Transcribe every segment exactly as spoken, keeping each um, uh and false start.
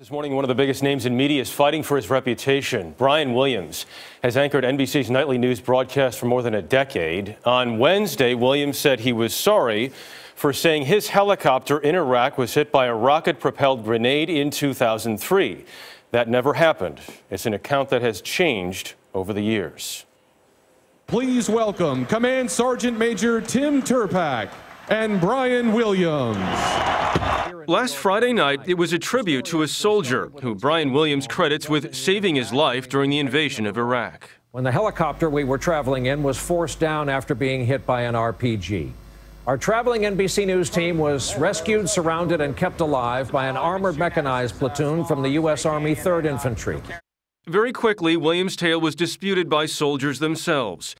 This morning, one of the biggest names in media is fighting for his reputation. Brian Williams has anchored N B C's Nightly News broadcast for more than a decade. On Wednesday, Williams said he was sorry for saying his helicopter in Iraq was hit by a rocket-propelled grenade in two thousand three. That never happened. It's an account that has changed over the years. Please welcome Command Sergeant Major Tim Turpak and Brian Williams. Last Friday night, it was a tribute to a soldier who Brian Williams credits with saving his life during the invasion of Iraq. When the helicopter we were traveling in was forced down after being hit by an R P G. Our traveling N B C News team was rescued, surrounded, and kept alive by an armored mechanized platoon from the U S Army third Infantry. Very quickly, Williams' tale was disputed by soldiers themselves.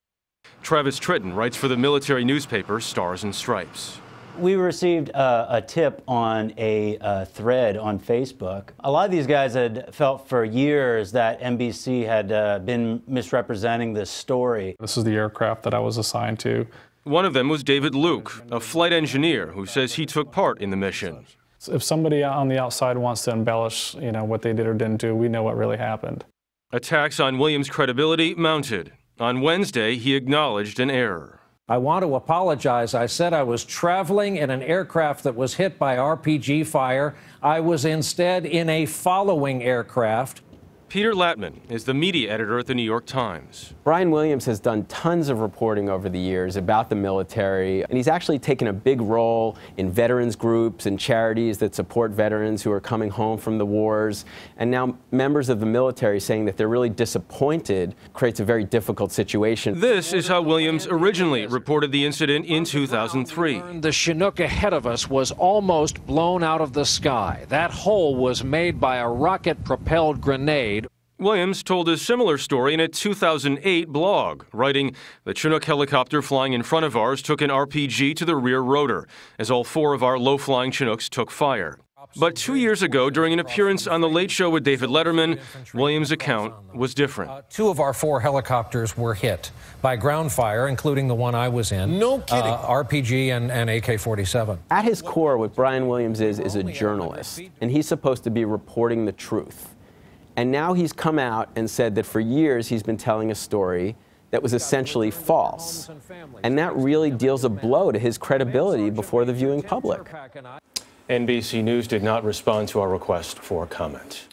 Travis Tritton writes for the military newspaper Stars and Stripes. We received uh, a tip on a uh, thread on Facebook. A lot of these guys had felt for years that N B C had uh, been misrepresenting this story. This is the aircraft that I was assigned to. One of them was David Luke, a flight engineer who says he took part in the mission. If somebody on the outside wants to embellish, you know, what they did or didn't do, we know what really happened. Attacks on Williams' credibility mounted. On Wednesday, he acknowledged an error. I want to apologize. I said I was traveling in an aircraft that was hit by R P G fire. I was instead in a following aircraft. Peter Latman is the media editor at the New York Times. Brian Williams has done tons of reporting over the years about the military, and he's actually taken a big role in veterans groups and charities that support veterans who are coming home from the wars. And now members of the military saying that they're really disappointed creates a very difficult situation. This is how Williams originally reported the incident in two thousand three. The Chinook ahead of us was almost blown out of the sky. That hole was made by a rocket-propelled grenade. Williams told a similar story in a two thousand eight blog, writing, "The Chinook helicopter flying in front of ours took an R P G to the rear rotor, as all four of our low-flying Chinooks took fire." But two years ago, during an appearance on The Late Show with David Letterman, Williams' account was different. Uh, two of our four helicopters were hit by ground fire, including the one I was in. No kidding. Uh, R P G and, and A K forty-seven. At his core, what Brian Williams is, is a journalist, and he's supposed to be reporting the truth. And now he's come out and said that for years he's been telling a story that was essentially false. And that really deals a blow to his credibility before the viewing public. N B C News did not respond to our request for comment.